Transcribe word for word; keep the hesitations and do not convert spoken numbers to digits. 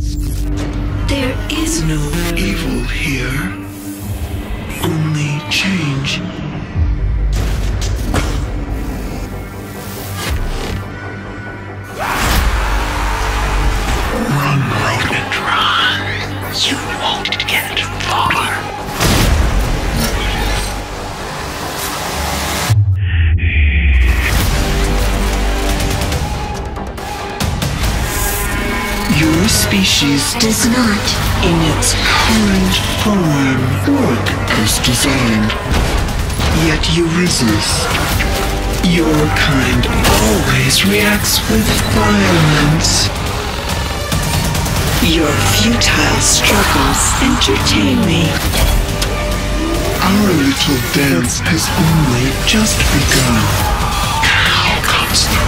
There is no evil here, only change. Run, rodent, run. You won't get far. Your species does not, in its current form, work as designed. Yet you resist. Your kind always reacts with violence. Your futile struggles entertain me. Our little dance has only just begun. Now comes the